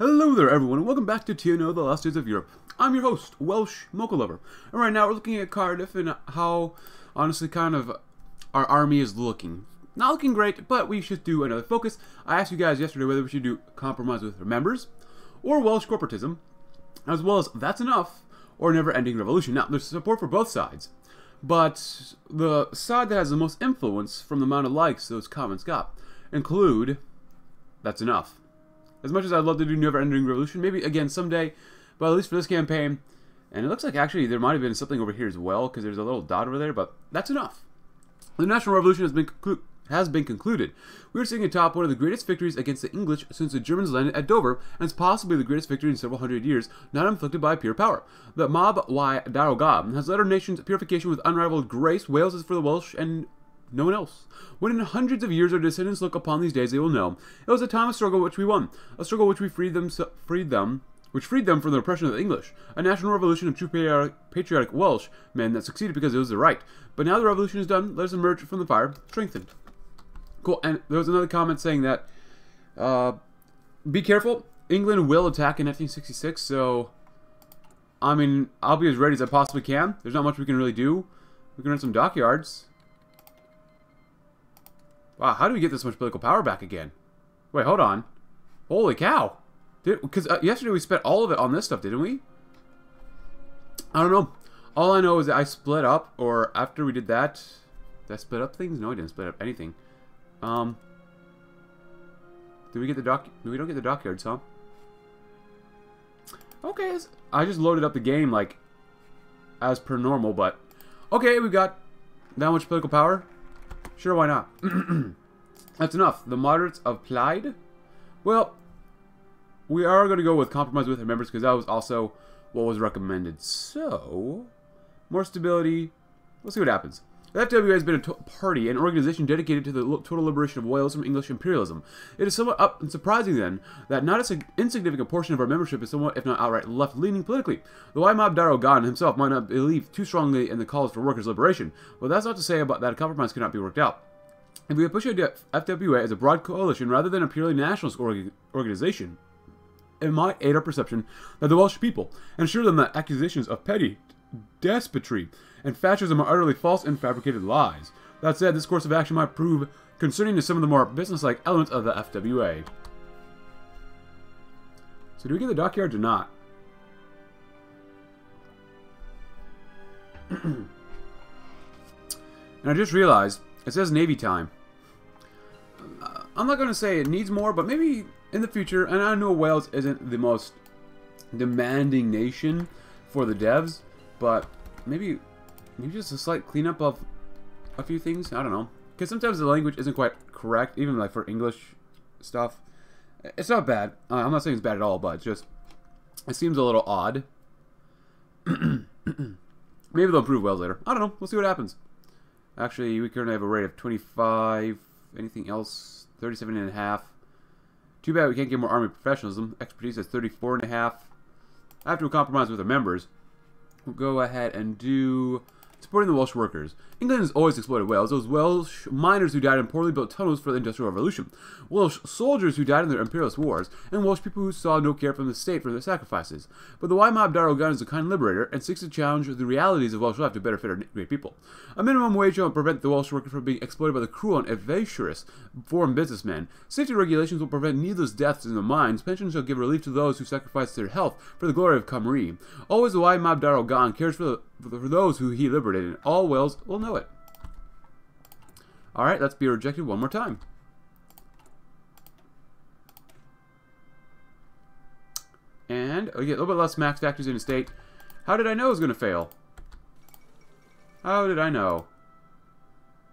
Hello there everyone, and welcome back to TNO, The Last Days of Europe. I'm your host, Welsh Mocha Lover. And right now we're looking at Cardiff and how, honestly, kind of our army is looking. Not looking great, but we should do another focus. I asked you guys yesterday whether we should do compromise with members, or Welsh corporatism, as well as That's Enough, or Never-Ending Revolution. Now, there's support for both sides, but the side that has the most influence from the amount of likes those comments got include That's Enough. As much as I'd love to do Never-Ending Revolution, maybe again someday, but at least for this campaign. And it looks like actually there might have been something over here as well, because there's a little dot over there, but that's enough. The National Revolution has been concluded. We are sitting atop one of the greatest victories against the English since the Germans landed at Dover, and it's possibly the greatest victory in several hundred years, not inflicted by pure power. The Mab Y Darogan has led our nation's purification with unrivaled grace. Wales is for the Welsh and no one else. When in hundreds of years our descendants look upon these days, they will know it was a time of struggle which we won, a struggle which we freed them from the oppression of the English, a national revolution of true patriotic Welsh men that succeeded because it was the right. But now the revolution is done. Let us emerge from the fire strengthened. Cool. And there was another comment saying that be careful, England will attack in 1966. So I mean, I'll be as ready as I possibly can. There's not much we can really do. We can run some dockyards. Wow, how do we get this much political power back again? Wait, hold on. Holy cow. Because yesterday we spent all of it on this stuff, didn't we? I don't know. All I know is that I split up, or after we did that... Did I split up things? No, I didn't split up anything. Did we get the We don't get the dockyards, huh? Okay, I just loaded up the game, like, as per normal, but... Okay, we got that much political power. Sure, why not? That's enough. The moderates of Plaid. Well, we are going to go with compromise with our members because that was also what was recommended. So, more stability. Let's see what happens. The FWA has been a party, an organization dedicated to the total liberation of Wales from English imperialism. It is somewhat up and surprising, then, that not an insignificant portion of our membership is somewhat, if not outright, left-leaning politically. The Y Mab Darogan himself might not believe too strongly in the calls for workers' liberation, but that's not to say about that a compromise cannot be worked out. If we push the FWA as a broad coalition rather than a purely nationalist organization, it might aid our perception that the Welsh people, and assure them that accusations of petty despotry and fascism are utterly false and fabricated lies. That said, this course of action might prove concerning to some of the more businesslike elements of the FWA. So do we get the dockyards or not? And I just realized, it says Navy time. I'm not going to say it needs more, but maybe in the future, and I know Wales isn't the most demanding nation for the devs, but maybe just a slight cleanup of a few things. I don't know, because sometimes the language isn't quite correct, even like for English stuff. It's not bad. I'm not saying it's bad at all, but it's just it seems a little odd. Maybe they'll improve Wales later. I don't know. We'll see what happens. Actually, we currently have a rate of 25. Anything else? 37.5. Too bad we can't get more army professionalism. Expertise is 34.5. After we compromise with our members, we'll go ahead and do supporting the Welsh workers. England has always exploited Wales. Those Welsh miners who died in poorly built tunnels for the Industrial Revolution, Welsh soldiers who died in their imperialist wars, and Welsh people who saw no care from the state for their sacrifices. But the Y Mab Darogan is a kind liberator and seeks to challenge the realities of Welsh life to better fit our great people. A minimum wage will prevent the Welsh worker from being exploited by the cruel and adventurous foreign businessmen. Safety regulations will prevent needless deaths in the mines. Pensions shall give relief to those who sacrifice their health for the glory of Cymru. Always the Y Mab Darogan cares for those who he liberated, and all Wales will know it. Alright, let's be rejected one more time. And we get a little bit less max factors in a state. How did I know it was going to fail? How did I know?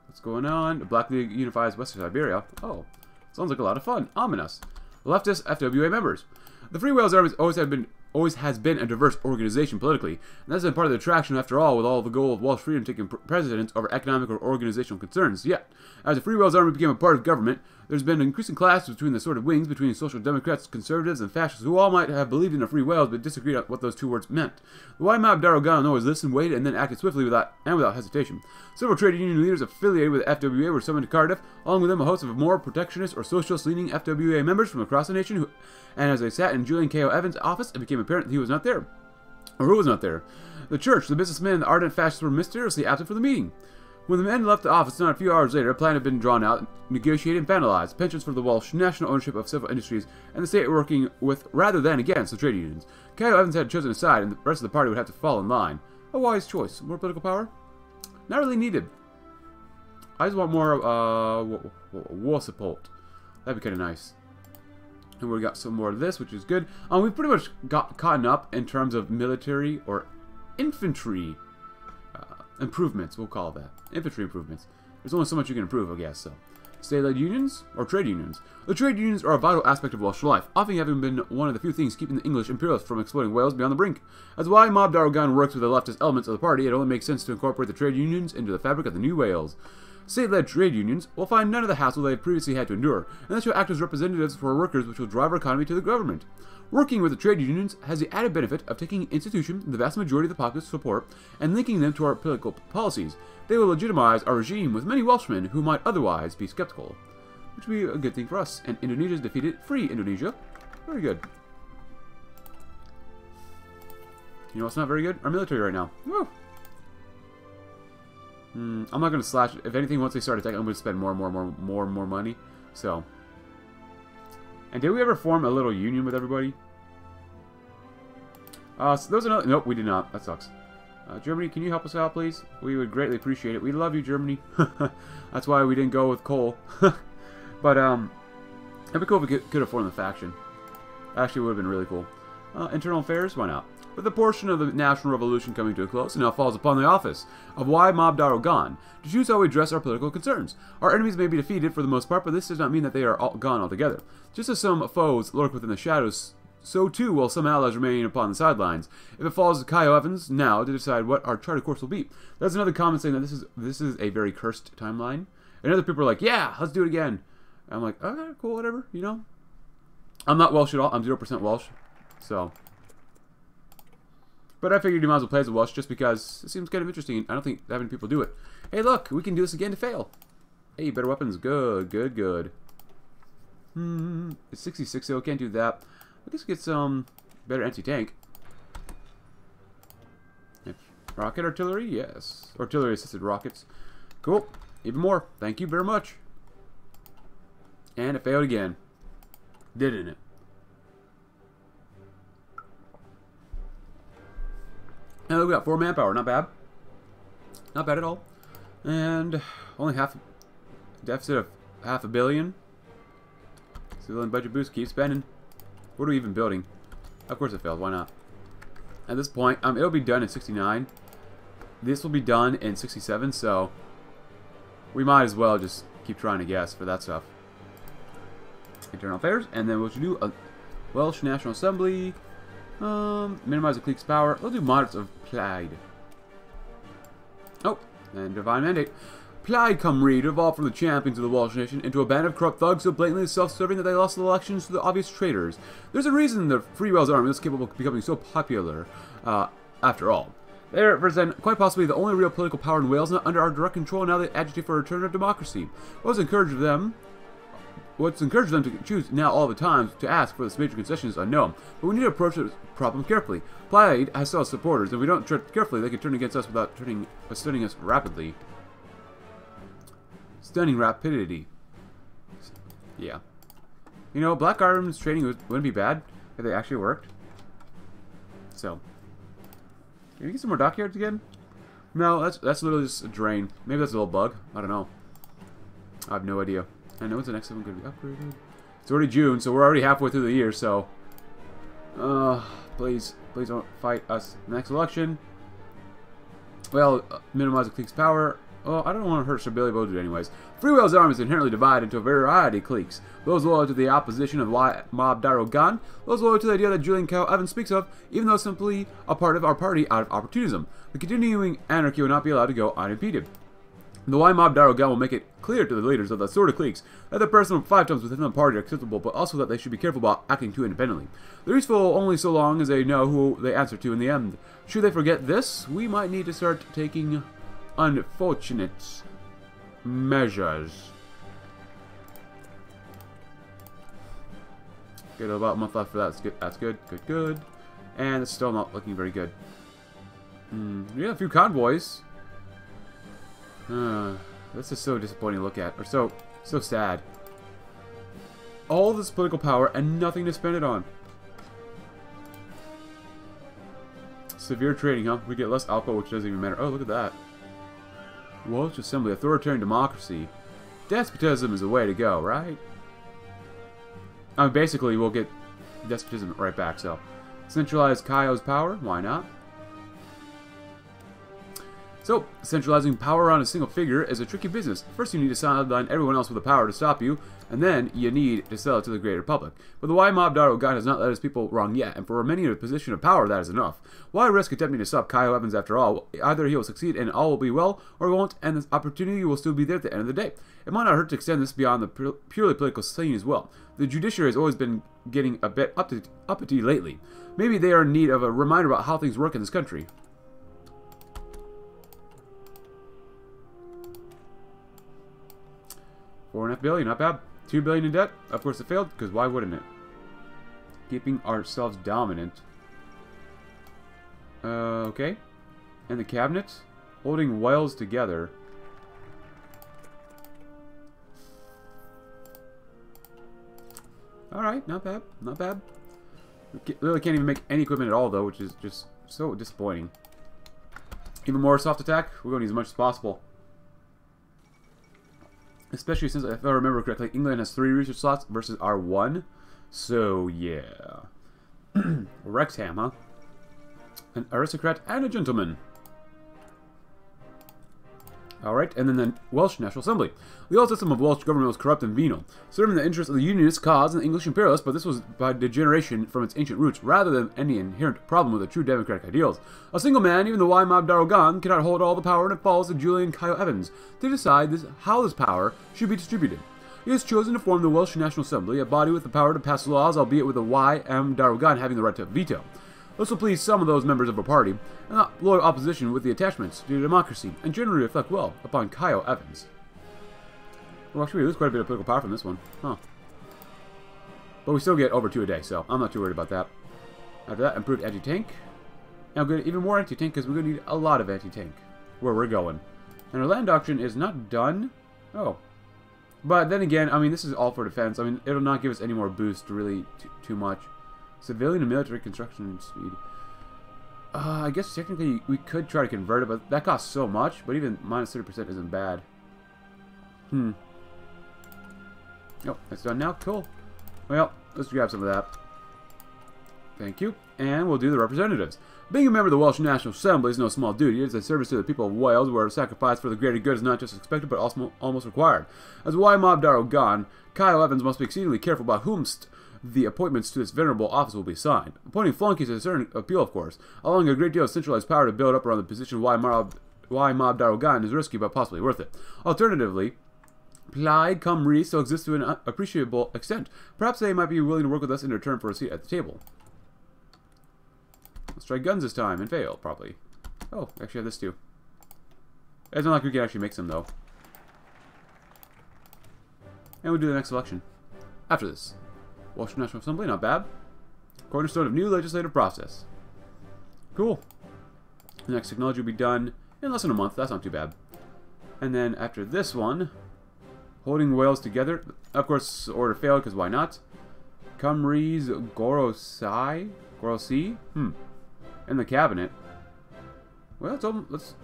What's going on? The Black League unifies Western Siberia. Oh, sounds like a lot of fun. Ominous. Leftist FWA members. The Free Wales armies always have been always has been a diverse organisation politically, and that's been part of the attraction after all, with all the goal of Welsh freedom taking precedence over economic or organisational concerns. Yet, as the Free Wales Army became a part of government, there's been an increasing clash between the sort of wings between social democrats, conservatives, and fascists who all might have believed in a free Wales but disagreed on what those two words meant. The Y Mab Darogan always listened, waited, and then acted swiftly without hesitation. Several trade union leaders affiliated with the FWA were summoned to Cardiff, along with them a host of more protectionist or socialist-leaning FWA members from across the nation, and as they sat in Julian Cayo Evans' office, it became apparent that he was not there. Or who was not there? The church, the businessman, and the ardent fascists were mysteriously absent from the meeting. When the men left the office not a few hours later, a plan had been drawn out, negotiated, and vandalized. Pensions for the Welsh, national ownership of civil industries, and the state working with rather than against the trade unions. Cayo Evans had chosen a side, and the rest of the party would have to fall in line. A wise choice. More political power? Not really needed. I just want more war support. That'd be kind of nice. And we got some more of this, which is good. We've pretty much got caught up in terms of military or infantry improvements, we'll call that. Infantry improvements. There's only so much you can improve, I guess, so. State-led unions or trade unions? The trade unions are a vital aspect of Welsh life, often having been one of the few things keeping the English imperialists from exploiting Wales beyond the brink. As Y Mab Darogan works with the leftist elements of the party, it only makes sense to incorporate the trade unions into the fabric of the new Wales. State-led trade unions will find none of the hassle they have previously had to endure, and that will act as representatives for workers, which will drive our economy to the government. Working with the trade unions has the added benefit of taking institutions the vast majority of the populace support and linking them to our political policies. They will legitimize our regime with many Welshmen who might otherwise be skeptical, which would be a good thing for us. And Indonesia's defeated. Free Indonesia. Very good. You know what's not very good? Our military right now. Woo! I'm not going to slash. If anything, once they start attacking, I'm going to spend more money. So. And did we ever form a little union with everybody? So those are not... Nope, we did not. That sucks. Germany, can you help us out, please? We would greatly appreciate it. We love you, Germany. That's why we didn't go with coal. But, it'd be cool if we could have formed the faction. Actually, it would have been really cool. Internal affairs? Why not? With a portion of the national revolution coming to a close, it now falls upon the office of Y Mab Darogan to choose how we address our political concerns. Our enemies may be defeated for the most part, but this does not mean that they are all gone altogether. Just as some foes lurk within the shadows, so too will some allies remain upon the sidelines. If it falls to Cayo Evans now to decide what our charted course will be. That's another comment saying that this is a very cursed timeline. And other people are like, yeah, let's do it again. And I'm like, okay, cool, whatever, you know. I'm not Welsh at all. I'm 0% Welsh, so... But I figured you might as well play as a Welsh just because it seems kind of interesting. I don't think having people do it. Hey, look, we can do this again to fail. Hey, better weapons. Good, good, good. It's 66, so I can't do that. I guess we get some better anti-tank. Rocket artillery? Yes. Artillery-assisted rockets. Cool. Even more. Thank you very much. And it failed again. Didn't it? And we got 4 manpower, not bad. Not bad at all. And only half, deficit of $500 million. Civilian budget boost, keep spending. What are we even building? Of course it failed, why not? At this point, it'll be done in 69. This will be done in 67, so we might as well just keep trying to guess for that stuff. Internal affairs, and then what you do, Welsh National Assembly. Minimize the clique's power. We'll do moderates of Plaid. Oh, and divine mandate. Plaid Cymru evolved from the champions of the Welsh nation into a band of corrupt thugs so blatantly self-serving that they lost the elections to the obvious traitors. There's a reason the Free Wales Army is capable of becoming so popular, after all. They represent quite possibly the only real political power in Wales not under our direct control, and now they agitate for a return of democracy. What's encouraged them to choose now all the time to ask for this major concession is unknown, but we need to approach the problem carefully. Plaid has still supporters, and if we don't tread carefully, they can turn against us without stunning us rapidly. Stunning rapidity. Yeah. You know, Black Arms training wouldn't be bad if they actually worked. So. Can we get some more dockyards again? No, that's literally just a drain. Maybe that's a little bug. I don't know. I have no idea. I know it's the next one going to be upgraded. It's already June, so we're already halfway through the year, so... please don't fight us. Next election. Well, minimize the clique's power. Oh, I don't want to hurt Sir Billy Bowdoin anyways. Free Wales' army is inherently divided into a variety of cliques. Those loyal to the opposition of Y Mab Darogan, those loyal to the idea that Julian Cayo Evans speaks of, even though simply a part of our party out of opportunism. The continuing anarchy will not be allowed to go unimpeded. The Y Mab Darogan will make it clear to the leaders of the sort of cliques that the personal fiefdoms within the party are acceptable, but also that they should be careful about acting too independently. They're useful only so long as they know who they answer to in the end. Should they forget this, we might need to start taking unfortunate measures. Good, about a month left for that. That's good. That's good. Good. Good. And it's still not looking very good. We have a few convoys. This is so disappointing to look at, or so sad. All this political power and nothing to spend it on. Severe trading, huh? We get less alcohol, which doesn't even matter. Oh, look at that. Welsh Assembly, authoritarian democracy. Despotism is the way to go, right? I mean, basically, we'll get despotism right back, so. Centralize Cayo's power, why not? So, centralizing power around a single figure is a tricky business. First you need to sideline everyone else with the power to stop you, and then you need to sell it to the greater public. But the Y Mab Darogan has not led his people wrong yet, and for many in a position of power that is enough. Why risk attempting to stop Cayo Evans after all? Either he will succeed and all will be well, or he won't, and this opportunity will still be there at the end of the day. It might not hurt to extend this beyond the purely political scene as well. The judiciary has always been getting a bit uppity lately. Maybe they are in need of a reminder about how things work in this country. $4.5 billion, not bad. $2 billion in debt. Of course it failed, because why wouldn't it? Keeping ourselves dominant. Okay. And the cabinet? Holding Wales together. Alright, not bad. Not bad. We really can't even make any equipment at all, though, which is just so disappointing. Even more soft attack? We're going to need as much as possible. Especially since, if I remember correctly, England has 3 research slots versus our 1. So, yeah. Rexham, huh? An aristocrat and a gentleman. Alright, and then the Welsh National Assembly. The old system of Welsh government was corrupt and venal, serving the interests of the Unionist cause and the English imperialists, but this was by degeneration from its ancient roots, rather than any inherent problem with the true democratic ideals. A single man, even the Y Mab Darogan, cannot hold all the power, and it falls to Julian Cayo Evans to decide how this power should be distributed. He has chosen to form the Welsh National Assembly, a body with the power to pass laws, albeit with the Y Mab Darogan having the right to veto. This will please some of those members of a party, and not loyal opposition with the attachments to democracy, and generally reflect well upon Cayo Evans. Well, actually, we lose quite a bit of political power from this one, huh? But we still get over 2 a day, so I'm not too worried about that. After that, improved anti-tank. Now, good, even more anti-tank, because we're going to need a lot of anti-tank where we're going. And our land auction is not done. Oh. But then again, I mean, this is all for defense. I mean, it'll not give us any more boost, really, too much. Civilian and military construction speed. I guess technically we could try to convert it, but that costs so much. But even minus 30% isn't bad. Oh, that's done now. Cool. Well, let's grab some of that. Thank you. And we'll do the representatives. Being a member of the Welsh National Assembly is no small duty. It is a service to the people of Wales, where sacrifice for the greater good is not just expected, but also almost required. As Y Mab Darogan, Cayo Evans must be exceedingly careful about whomst the appointments to this venerable office will be signed. Appointing flunkies is a certain appeal, of course, allowing a great deal of centralized power to build up around the position Y Mab Darogan is risky, but possibly worth it. Alternatively, Plaid Cymru still exists to an appreciable extent. Perhaps they might be willing to work with us in return for a seat at the table. Let's try guns this time, and fail, probably. Oh, actually I have this too. It's not like we can actually make some, though. And we'll do the next election. After this. Welsh National Assembly, not bad. Cornerstone of new legislative process. Cool. The next technology will be done in less than a month. That's not too bad. And then after this one, holding Wales together. Of course, order failed, because why not? Cymru's Gorosi? And the cabinet. Well, it's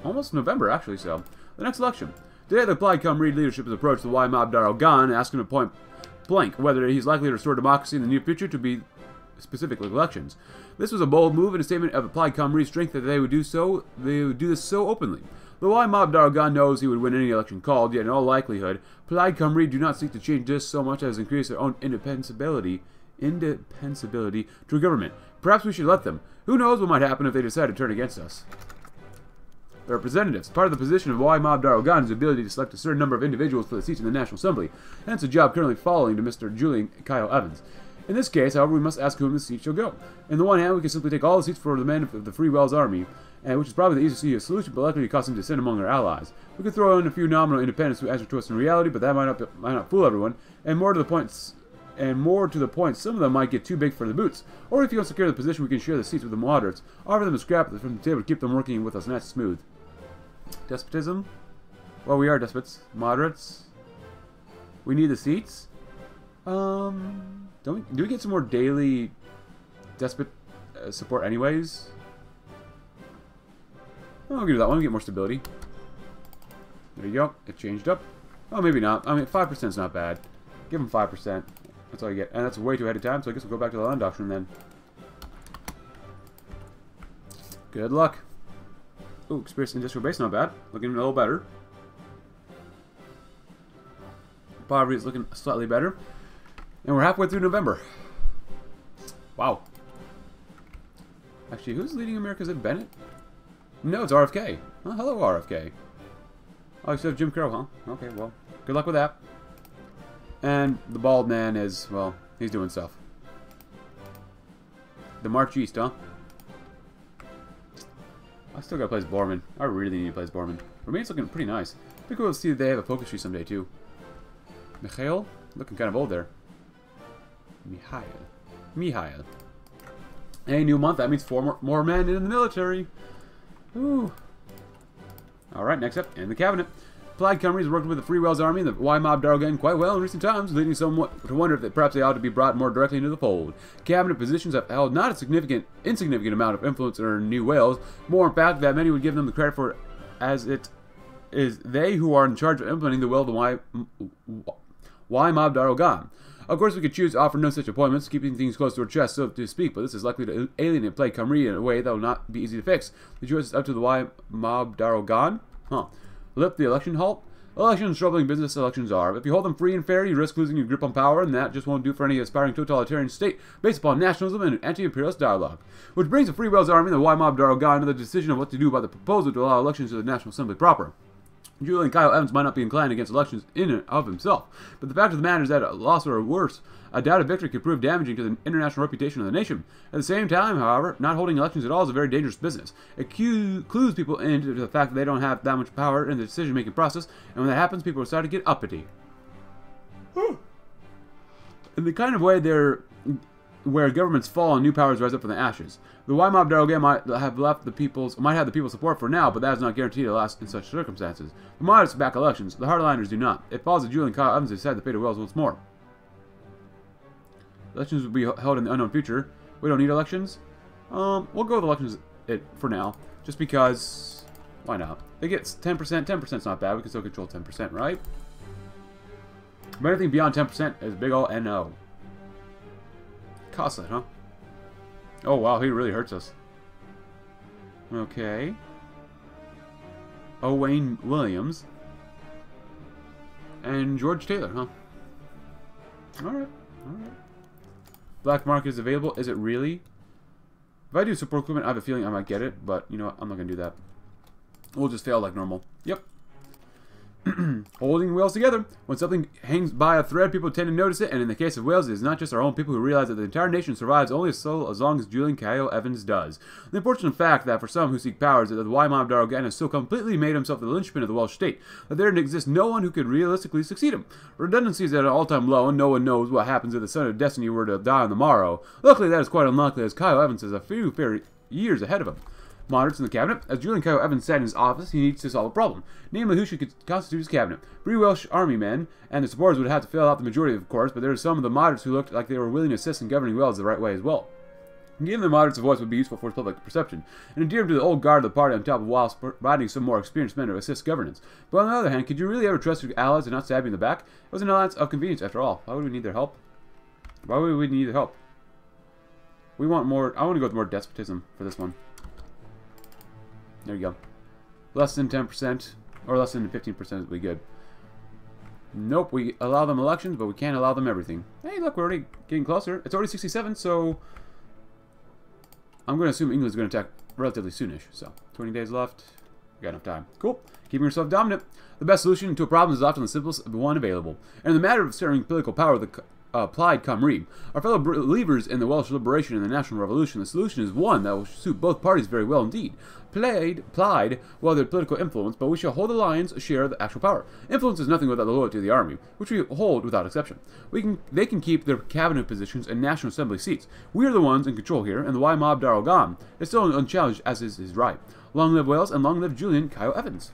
almost November, actually, so. The next election. Today, the Plaid Cymru leadership has approached the Y Mab Darogan, asking to appoint blank whether he's likely to restore democracy in the near future to be specific elections. This was a bold move and a statement of Plaid Cymru's strength that they would do this so openly. Though Y Mab Darogan knows he would win any election called, yet in all likelihood, Plaid Cymru do not seek to change this so much as increase their own independability to government. Perhaps we should let them. Who knows what might happen if they decide to turn against us? The representatives. Part of the position of Y Mab Darogan is the ability to select a certain number of individuals for the seats in the National Assembly. Hence a job currently falling to Mr. Julian Cayo Evans. In this case, however, we must ask whom the seat shall go. On the one hand, we can simply take all the seats for the men of the Free Welsh Army, which is probably the easiest to see a solution, but likely to cause some dissent among our allies. We could throw in a few nominal independents who answer to us in reality, but that might not fool everyone, and more to the point, some of them might get too big for the boots. Or if you don't secure the position, we can share the seats with the moderates, offer them a scrap from the table to keep them working with us nice and smooth. Despotism? Well, we are despots. Moderates? We need the seats? Do we get some more daily despot support anyways? I'll give you that one. We get more stability. There you go. It changed up. Oh, maybe not. I mean, 5% is not bad. Give them 5%. That's all you get. And that's way too ahead of time, so I guess we'll go back to the land doctrine then. Good luck. Ooh, experience industrial base, not bad. Looking a little better. Poverty is looking slightly better. And we're halfway through November. Wow. Actually, who's leading America? Is it Bennett? No, it's RFK. Oh, hello, RFK. Oh, you still have Jim Crow, huh? Okay, well, good luck with that. And the bald man is, well, he's doing stuff. The March East, huh? I still gotta place Borman. I really need to place Borman. Remain's looking pretty nice. Pretty cool to see that they have a focus tree someday, too. Mikhail? Looking kind of old there. Mikhail. Hey, new month. That means four more men in the military. Ooh. Alright, next up, in the cabinet. Plaid Cymru is working with the Free Welsh Army and the Y Mab Darogan quite well in recent times, leading some to wonder if perhaps they ought to be brought more directly into the fold. Cabinet positions have held not a insignificant amount of influence in New Wales, more in fact that many would give them the credit for, as it is they who are in charge of implementing the will of the Y Mab Darogan. Of course, we could choose to offer no such appointments, keeping things close to our chest, so to speak, but this is likely to alienate Plaid Cymru in a way that will not be easy to fix. The choice is up to the Y Mab Darogan. Huh. Lift the election halt? Elections troubling business elections are. If you hold them free and fair, you risk losing your grip on power, and that just won't do for any aspiring totalitarian state based upon nationalism and an anti-imperialist dialogue. Which brings the Free Welsh Army and the Y Mab Darogan to the decision of what to do about the proposal to allow elections to the National Assembly proper. Julian Cayo Evans might not be inclined against elections in and of himself, but the fact of the matter is that a loss or worse, a doubted victory could prove damaging to the international reputation of the nation. At the same time, however, not holding elections at all is a very dangerous business. It clues people into the fact that they don't have that much power in the decision-making process, and when that happens, people start to get uppity. In the kind of way they're... where governments fall and new powers rise up from the ashes. The Y Mab Darogan might have the people's support for now, but that is not guaranteed to last in such circumstances. The moderates back elections, the hardliners do not. It falls to Julian Cayo Evans to decide the fate of Wales once more. Elections will be held in the unknown future. We don't need elections. We'll go with elections for now, just because. Why not? It gets 10%. 10%'s not bad. We can still control 10%, right? But anything beyond 10% is big ol' NO. Casa, huh? Oh wow, he really hurts us. Okay. Owain Williams. And George Taylor, huh? Alright, alright. Black market is available. Is it really? If I do support equipment, I have a feeling I might get it, but you know what? I'm not gonna do that. We'll just fail like normal. Yep. Holding Wales together. When something hangs by a thread, people tend to notice it, and in the case of Wales, it is not just our own people who realize that the entire nation survives only as long as Julian Cayo Evans does. The unfortunate fact that for some who seek powers, that the Y Mab Darogan has so completely made himself the linchpin of the Welsh state, that there exists no one who could realistically succeed him. Redundancy is at an all-time low, and no one knows what happens if the son of destiny were to die on the morrow. Luckily, that is quite unlikely, as Cayo Evans has a few fair years ahead of him. Moderates in the cabinet. As Julian Cayo Evans sat in his office, he needs to solve a problem. Namely, who should constitute his cabinet? Free Welsh Army men, and the supporters would have to fill out the majority, of course, but there are some of the moderates who looked like they were willing to assist in governing Wales the right way as well. Giving the moderates a voice would be useful for public perception, and endear to the old guard of the party on top of whilst providing some more experienced men to assist governance. But on the other hand, could you really ever trust your allies and not stab you in the back? It was an alliance of convenience, after all. Why would we need their help? Why would we need their help? We want more... I want to go with more despotism for this one. There you go. Less than 10%, or less than 15% would be good. Nope, we allow them elections, but we can't allow them everything. Hey, look, we're already getting closer. It's already 67, so... I'm going to assume England's going to attack relatively soonish, so 20 days left. We got enough time. Cool. Keeping yourself dominant. The best solution to a problem is often the simplest one available. And in the matter of securing political power, the Plaid Cymru, our fellow believers in the Welsh liberation and the national revolution, the solution is one that will suit both parties very well indeed. Plaid well, their political influence, but we shall hold the lion's share of the actual power. Influence is nothing without the loyalty of the army, which we hold without exception. They can keep their cabinet positions and national assembly seats. We are the ones in control here, and the Y Mab Darogan is still unchallenged as is his right. Long live Wales, and long live Julian Cayo Evans.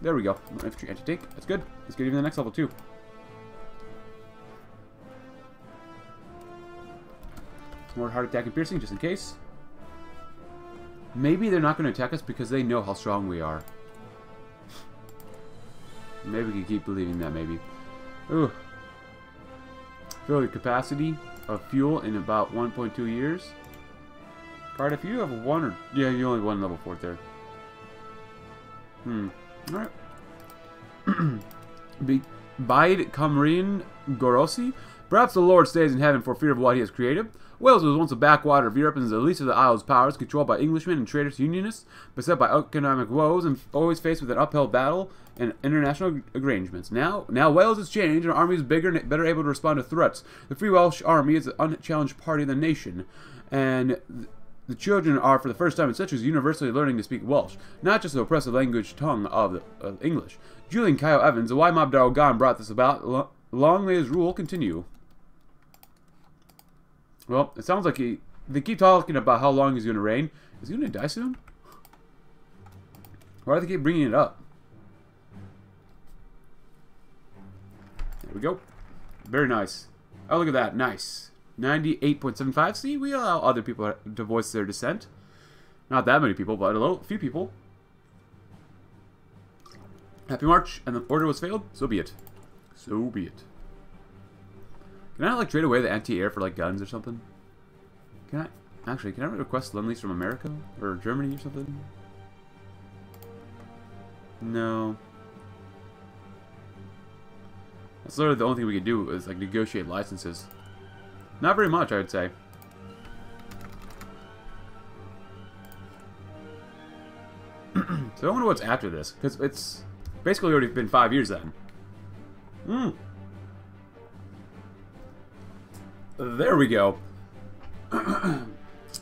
There we go. Infantry anti-tank. That's good. Let's get even the next level too. Some more hard attack and piercing, just in case. Maybe they're not going to attack us because they know how strong we are. Maybe we can keep believing that. Maybe. Ooh. Fill your capacity of fuel in about 1.2 years. Cardiff, you have one or yeah, you only one level fort there. Alright. Byd Cymru'n Gorosi. Perhaps the Lord stays in heaven for fear of what he has created. Wales was once a backwater of Europe and is the least of the Isles' powers, controlled by Englishmen and traitors unionists, beset by economic woes and always faced with an uphill battle and international arrangements. Now Wales has changed, and our army is bigger and better able to respond to threats. The Free Welsh Army is the unchallenged party of the nation, and... The children are, for the first time in centuries, universally learning to speak Welsh, not just the oppressive language tongue of English. Julian Cayo Evans, the Y Mab Darogan, brought this about. Long may his rule continue. Well, it sounds like they keep talking about how long he's going to reign. Is he going to die soon? Why do they keep bringing it up? There we go. Very nice. Oh, look at that. Nice. 98.75. See, we allow other people to voice their dissent. Not that many people, but a few people. Happy March, and the order was failed. So be it. So be it. Can I, like, trade away the anti-air for, like, guns or something? Can I... Actually, can I request Lend Lease from America? Or Germany or something? No. That's literally the only thing we can do is, like, negotiate licenses. Not very much, I would say. So I wonder what's after this, because it's basically already been 5 years then. There we go.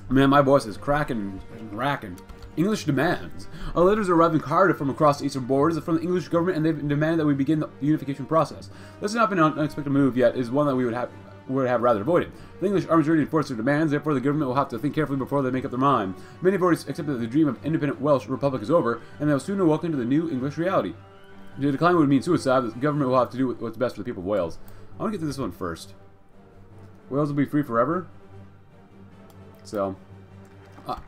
Man, my voice is cracking and racking. English demands. Our letters arrived in Cardiff from across the eastern borders from the English government, and they've demanded that we begin the unification process. This has not been an unexpected move yet. It is one that we would have rather avoided. The English army is ready to enforce their demands, therefore the government will have to think carefully before they make up their mind. Many have already accepted that the dream of independent Welsh Republic is over, and they will soon awaken to the new English reality. The decline would mean suicide. The government will have to do what's best for the people of Wales. I want to get to this one first. Wales will be free forever. So,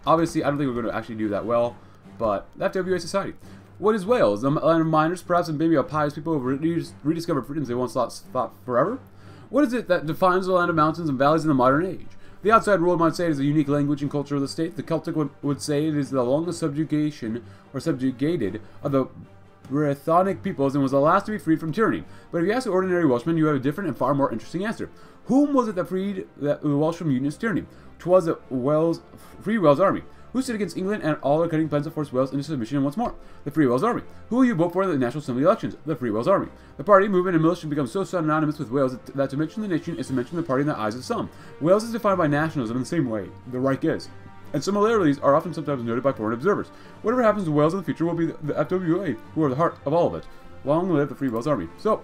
obviously, I don't think we're going to actually do that well, but the FWA society. What is Wales? The land of miners, perhaps, and maybe a pious people who rediscovered freedoms they once thought forever? What is it that defines the land of mountains and valleys in the modern age? The outside world might say it is a unique language and culture of the state. The Celtic would say it is the longest subjugation, or subjugated, of the Brythonic peoples and was the last to be freed from tyranny. But if you ask the ordinary Welshman, you have a different and far more interesting answer. Whom was it that freed the Welsh from Unionist tyranny? 'Twas the Free Wales Army. Who stood against England and all their cutting plans to force Wales into submission once more? The Free Wales Army. Who will you vote for in the National Assembly elections? The Free Wales Army. The party, movement, and militia become so synonymous with Wales that to mention the nation is to mention the party in the eyes of some. Wales is defined by nationalism in the same way the Reich is, and similarities are often sometimes noted by foreign observers. Whatever happens to Wales in the future will be the FWA, who are the heart of all of it. Long live the Free Wales Army. So,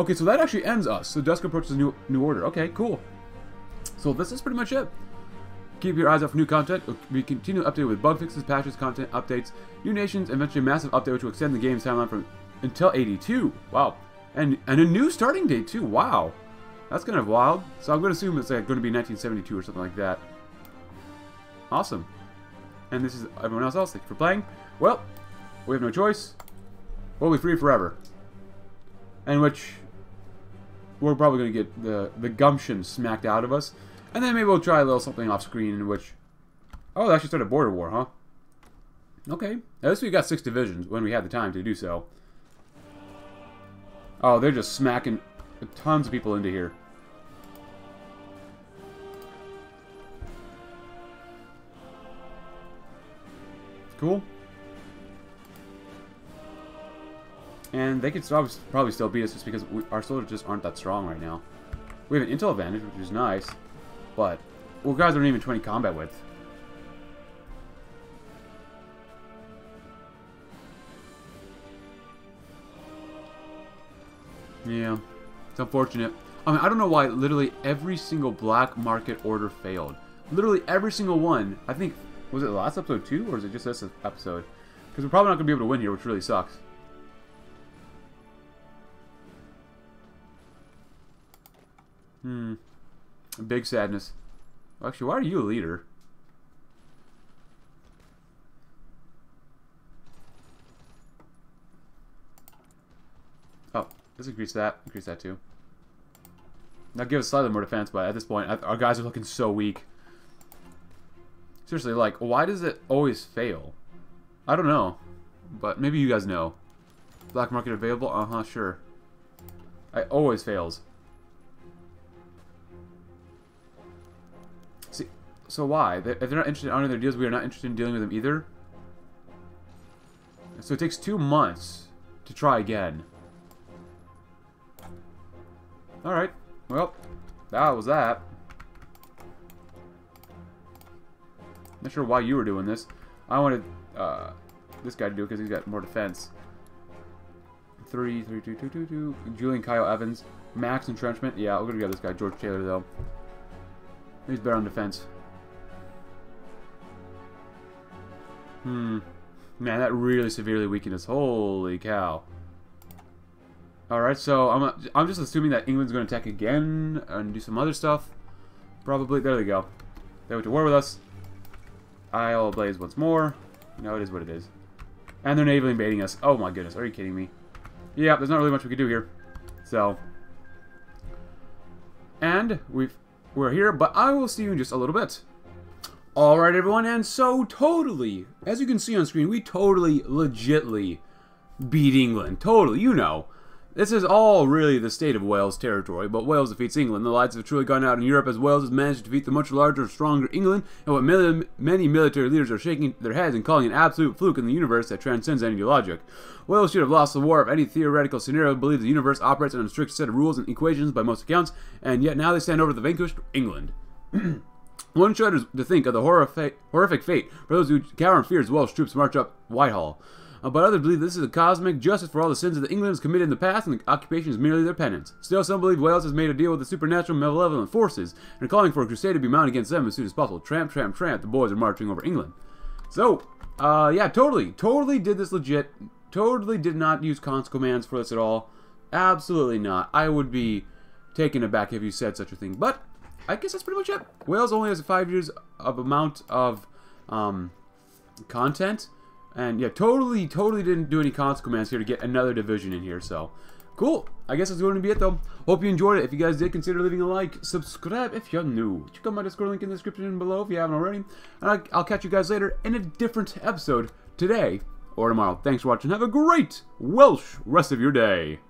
okay, so that actually ends us. So dusk approaches the new order. Okay, cool. So this is pretty much it. Keep your eyes out for new content. We continue updated with bug fixes, patches, content updates, new nations, and eventually a massive update which will extend the game's timeline from until 82. Wow. And a new starting date too. Wow. That's kind of wild. So I'm going to assume it's like going to be 1972 or something like that. Awesome. And this is everyone else. Thank you for playing. Well, we have no choice. We'll be free forever. And which we're probably going to get the gumption smacked out of us. And then maybe we'll try a little something off screen in which Oh, they actually started a border war, huh? Okay. At least we got 6 divisions when we had the time to do so. Oh, they're just smacking tons of people into here. Cool. And they could probably still beat us just because our soldiers just aren't that strong right now. We have an intel advantage, which is nice, but well, guys aren't even 20 combat width. Yeah, it's unfortunate. I mean, I don't know why literally every single black market order failed. Literally every single one. I think, was it the last episode too, or is it just this episode? Because we're probably not going to be able to win here, which really sucks. Hmm. Big sadness. Actually, why are you a leader? Oh, let's increase that too. That'll give us slightly more defense, but at this point, our guys are looking so weak. Seriously, like, why does it always fail? I don't know, but maybe you guys know. Black market available? Uh-huh, sure. It always fails. So why? If they're not interested in honoring their deals, we are not interested in dealing with them either. So it takes 2 months to try again. Alright. Well, that was that. Not sure why you were doing this. I wanted this guy to do it because he's got more defense. 3, 3, 2, 2, 2, 2. Julian Cayo Evans. Max entrenchment. Yeah, we're going to get this guy, George Taylor, though. He's better on defense. Hmm. Man, that really severely weakened us. Holy cow. Alright, so I'm just assuming that England's going to attack again and do some other stuff. Probably. There they go. They went to war with us. Isle of Blaze once more. No, it is what it is. And they're naval invading us. Oh my goodness, are you kidding me? Yeah, there's not really much we could do here. So. And we're here, but I will see you in just a little bit. Alright everyone, and so totally, as you can see on screen, we totally, legitly beat England. Totally, you know. This is all really the state of Wales territory, but Wales defeats England. The lights have truly gone out in Europe as Wales has managed to defeat the much larger, stronger England, and what many military leaders are shaking their heads and calling an absolute fluke in the universe that transcends any logic. Wales should have lost the war if any theoretical scenario believed the universe operates on a strict set of rules and equations by most accounts, and yet now they stand over the vanquished England. One shudders to think of the horrific fate for those who cower in fear as Welsh troops march up Whitehall. But others believe this is a cosmic justice for all the sins that England has committed in the past, and the occupation is merely their penance. Still, some believe Wales has made a deal with the supernatural malevolent forces, and are calling for a crusade to be mounted against them as soon as possible. Tramp, tramp, tramp, the boys are marching over England. So, yeah, totally did this legit. Totally did not use cons commands for this at all. Absolutely not. I would be taken aback if you said such a thing, but I guess that's pretty much it. Wales only has 5 years of amount of content. And yeah, totally didn't do any cons commands here to get another division in here, so. Cool. I guess that's going to be it, though. Hope you enjoyed it. If you guys did, consider leaving a like. Subscribe if you're new. Check out my Discord link in the description below if you haven't already. And I'll catch you guys later in a different episode today or tomorrow. Thanks for watching. Have a great Welsh rest of your day.